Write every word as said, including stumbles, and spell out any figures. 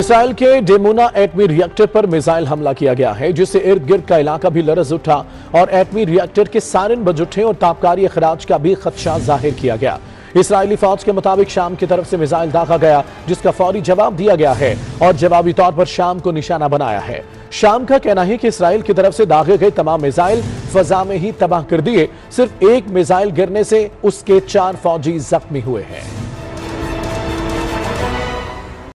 Israel के डेमोना एटमी reactor पर missile हमला किया गया है, जिससे इर्द गिर्द का इलाका भी लरज़ उठा और एटमी रिएक्टर के सारे बजुटे और तापकारी अखराज का भी खदशा जाहिर किया गया। इसराइली फौज के मुताबिक शाम की तरफ से मिसाइल दागा गया, जिसका फौरी जवाब दिया गया है और जवाबी तौर पर शाम को निशाना बनाया है। शाम का कहना है कि इसराइल की तरफ से दागे गए तमाम मिसाइल फजा में ही तबाह कर दिए। सिर्फ एक मिसाइल गिरने से उसके चार फौजी जख्मी हुए हैं।